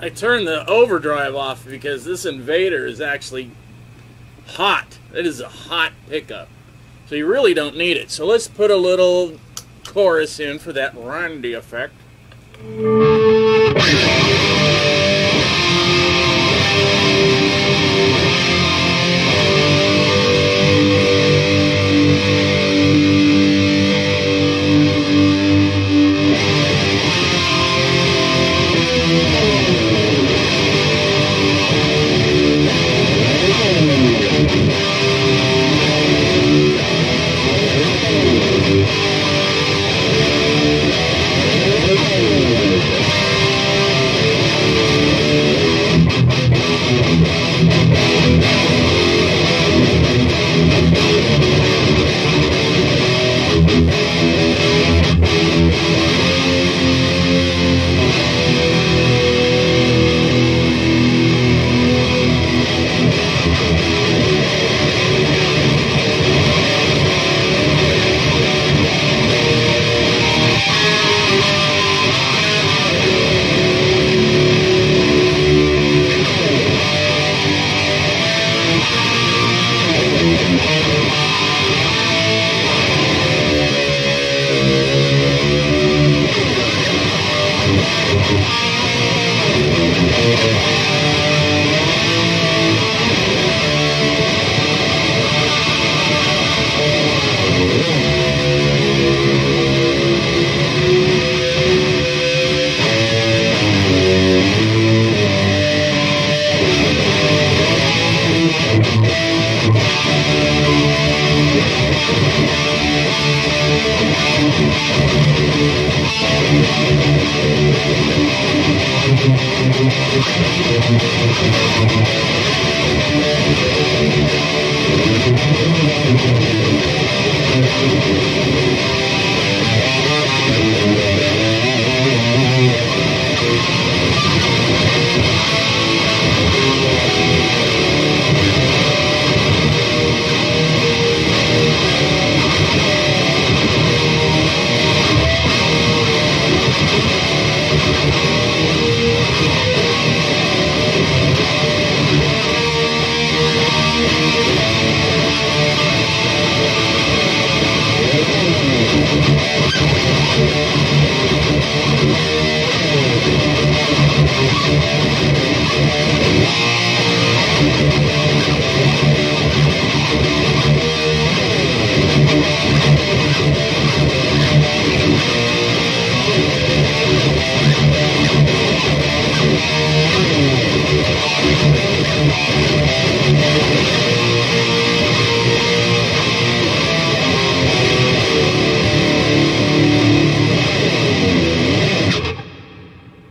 I turned the overdrive off because this Invader is actually hot. It is a hot pickup. So you really don't need it. So let's put a little chorus in for that Randy effect.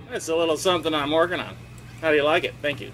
That's a little something I'm working on. How do you like it? Thank you.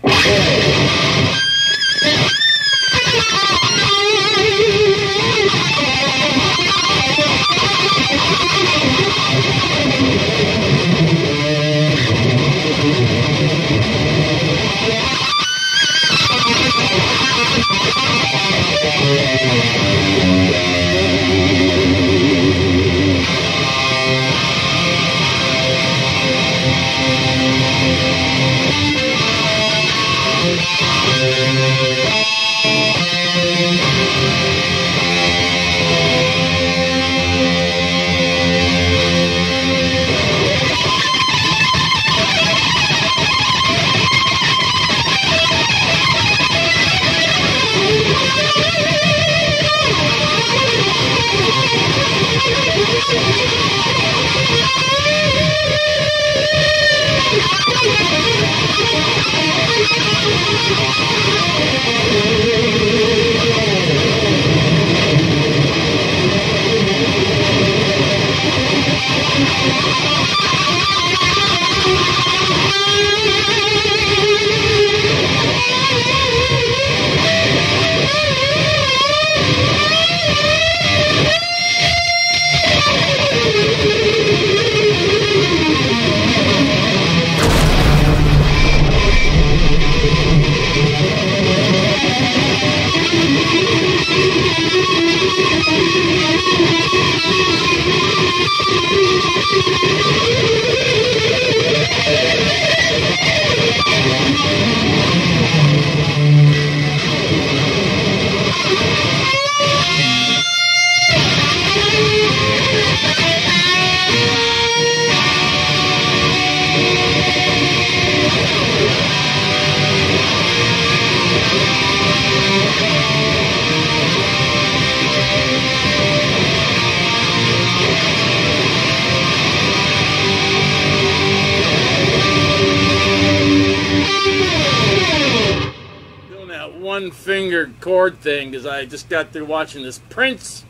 one-finger chord thing because I just got through watching this Prince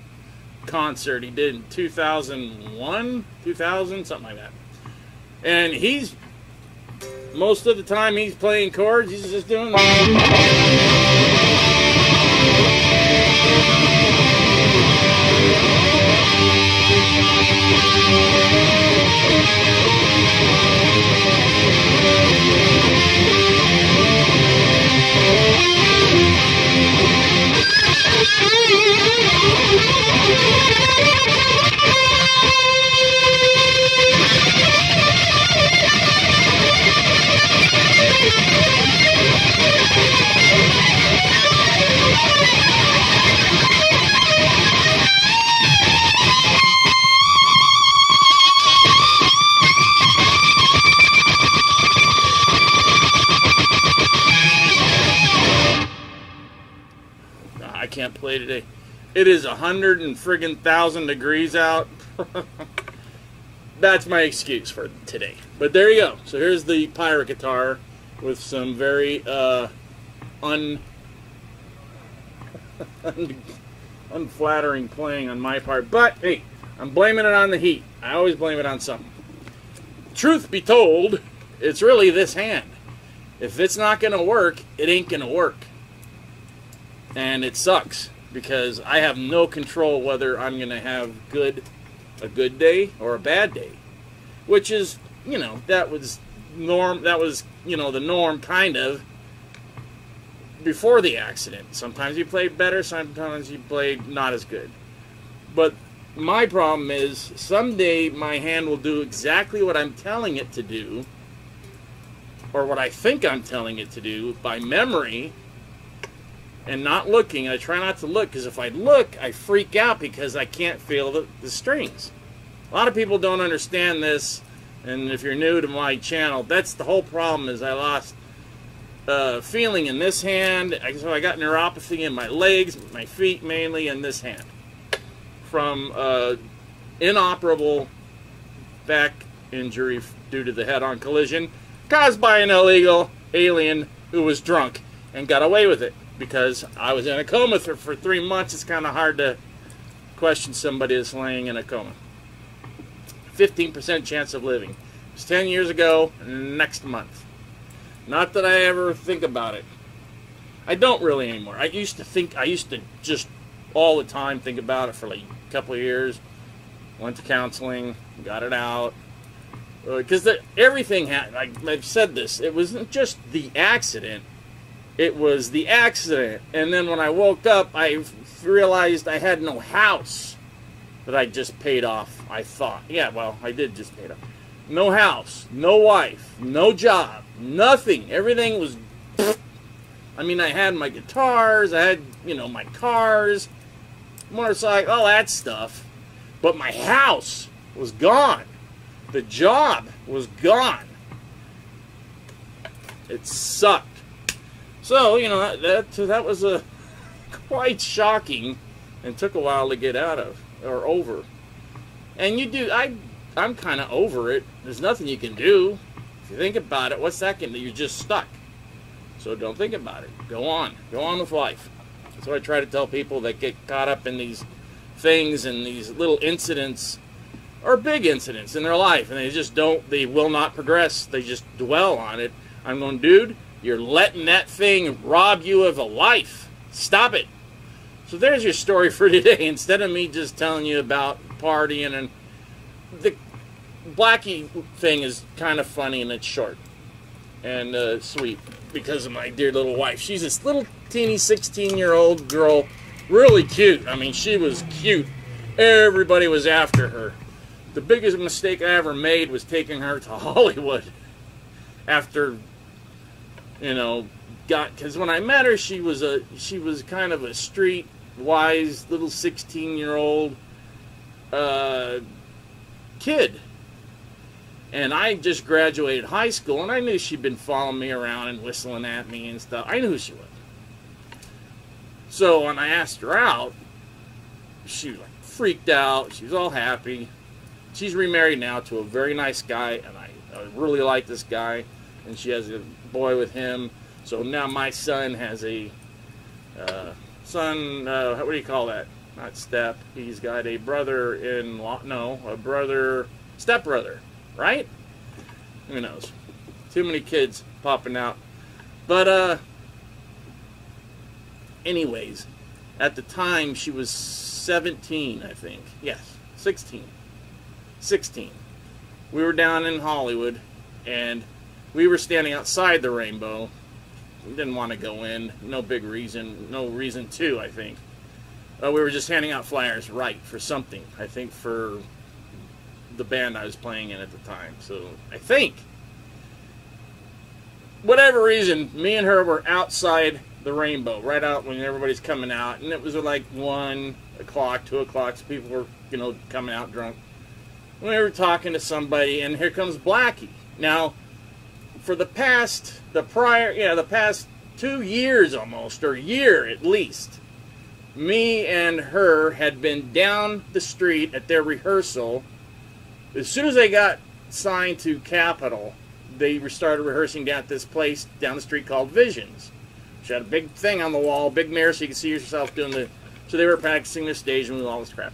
concert he did in 2001, 2000, something like that. And he's, most of the time he's playing chords, he's just doing Can't play today. It is 100,000 degrees out. That's my excuse for today. But there you go. So here's the pirate guitar with some very unflattering playing on my part. But hey, I'm blaming it on the heat. I always blame it on something. Truth be told, it's really this hand. If it's not gonna work, it ain't gonna work. And it sucks because I have no control whether I'm going to have a good day or a bad day, which is, you know, that was the norm kind of before the accident. Sometimes you play better, sometimes you play not as good. But my problem is someday my hand will do exactly what I'm telling it to do, or what I think I'm telling it to do by memory. And not looking. I try not to look, because if I look, I freak out because I can't feel the strings. A lot of people don't understand this, and if you're new to my channel, that's the whole problem, is I lost feeling in this hand, so I got neuropathy in my legs, my feet mainly, and this hand. From inoperable back injury due to the head-on collision caused by an illegal alien who was drunk and got away with it. Because I was in a coma for 3 months, it's kind of hard to question somebody that's laying in a coma. 15% chance of living. It was 10 years ago, next month. Not that I ever think about it. I don't really anymore. I used to just all the time think about it for like a couple of years. Went to counseling, got it out. Because everything happened. I've said this, it wasn't just the accident. It was the accident, and then when I woke up, I realized I had no house that I just paid off, I thought. Yeah, well, I did just pay it off. No house, no wife, no job, nothing. Everything was... I mean, I had my guitars, I had, you know, my cars, motorcycle, all that stuff. But my house was gone. The job was gone. It sucked. So, you know, that was a quite shocking and took a while to get out of or over. And you do, I'm kind of over it. There's nothing you can do. If you think about it, what's that going to do? You're just stuck. So don't think about it. Go on. Go on with life. That's what I try to tell people that get caught up in these things and these little incidents or big incidents in their life. And they just don't, they will not progress. They just dwell on it. I'm going, dude. You're letting that thing rob you of a life. Stop it. So there's your story for today. Instead of me just telling you about partying, and the Blackie thing is kind of funny and it's short and sweet because of my dear little wife. She's this little teeny 16-year-old girl, really cute. I mean, she was cute. Everybody was after her. The biggest mistake I ever made was taking her to Hollywood after... You know, because when I met her, she was kind of a street wise little 16-year-old kid, and I just graduated high school, and I knew she'd been following me around and whistling at me and stuff. I knew who she was. So when I asked her out, she was like freaked out. She was all happy. She's remarried now to a very nice guy, and I really like this guy, and she has a boy with him. So now my son has a son, what do you call that? Not step. He's got a brother-in-law. No, a brother, step-brother, right? Who knows? Too many kids popping out. But, anyways, at the time she was 17, I think. Yes, 16. We were down in Hollywood, and we were standing outside the Rainbow. We didn't want to go in. No big reason. No reason to, I think. We were just handing out flyers, right, for something. I think for the band I was playing in at the time. So, I think. Whatever reason, me and her were outside the Rainbow, right out when everybody's coming out. And it was like 1 o'clock, 2 o'clock, so people were, you know, coming out drunk. And we were talking to somebody, and here comes Blackie. Now, for the past, the past 2 years almost, or year at least, me and her had been down the street at their rehearsal. As soon as they got signed to Capitol, they started rehearsing down at this place down the street called Visions. She had a big thing on the wall, big mirror, so you could see yourself doing the... So they were practicing their stage and all this crap.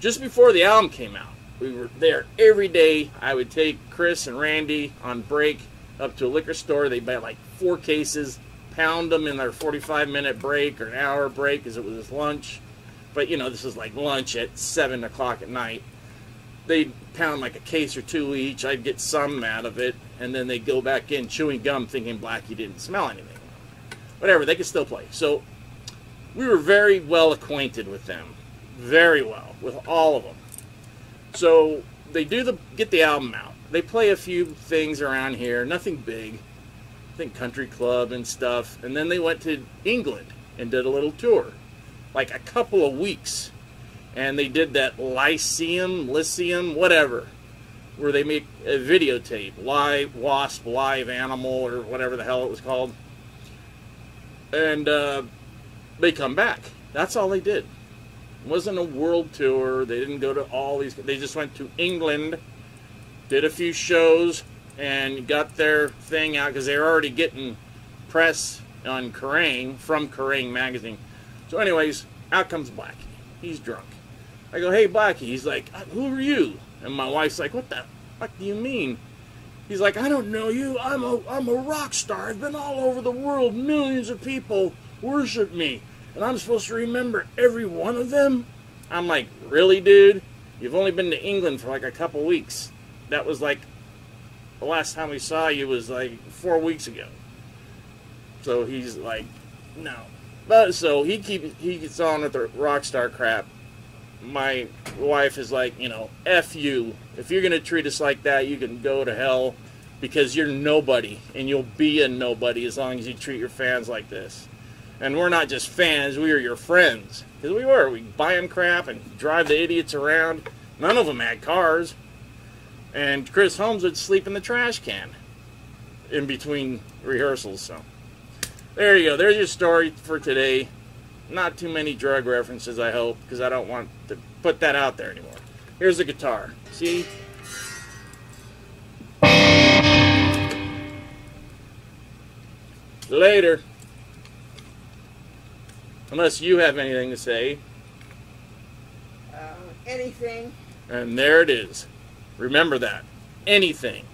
Just before the album came out, we were there every day. I would take Chris and Randy on break up to a liquor store. They buy like 4 cases, pound them in their 45-minute break or an hour break, because it was his lunch. But, you know, this is like lunch at 7 o'clock at night. They'd pound like a case or 2 each. I'd get some out of it, and then they'd go back in chewing gum thinking Blackie didn't smell anything. Whatever, they could still play. So we were very well acquainted with them. Very well, with all of them. So they get the album out. They play a few things around here, nothing big. I think country club and stuff. And then they went to England and did a little tour, like a couple of weeks. And they did that Lyceum, whatever, where they make a videotape, live WASP, live animal, or whatever the hell it was called. And they come back. That's all they did. It wasn't a world tour. They didn't go to all these. They just went to England, did a few shows, and got their thing out, because they were already getting press on Kerrang, from Kerrang magazine. So anyways, out comes Blackie. He's drunk. I go, hey, Blackie. He's like, who are you? And my wife's like, what the fuck do you mean? He's like, I don't know you. I'm a rock star. I've been all over the world. Millions of people worship me. And I'm supposed to remember every one of them? I'm like, really, dude? You've only been to England for like a couple weeks. That was like, the last time we saw you was like 4 weeks ago. So he's like, no. But so he gets on with the rock star crap. My wife is like, you know, F you. If you're going to treat us like that, you can go to hell, because you're nobody, and you'll be a nobody as long as you treat your fans like this. And we're not just fans, we are your friends. Because we were. We'd buy them crap and drive the idiots around. None of them had cars. And Chris Holmes would sleep in the trash can in between rehearsals. So there you go. There's your story for today. Not too many drug references, I hope, because I don't want to put that out there anymore. Here's the guitar. See? Later. Unless you have anything to say. Anything. And there it is. Remember that. Anything.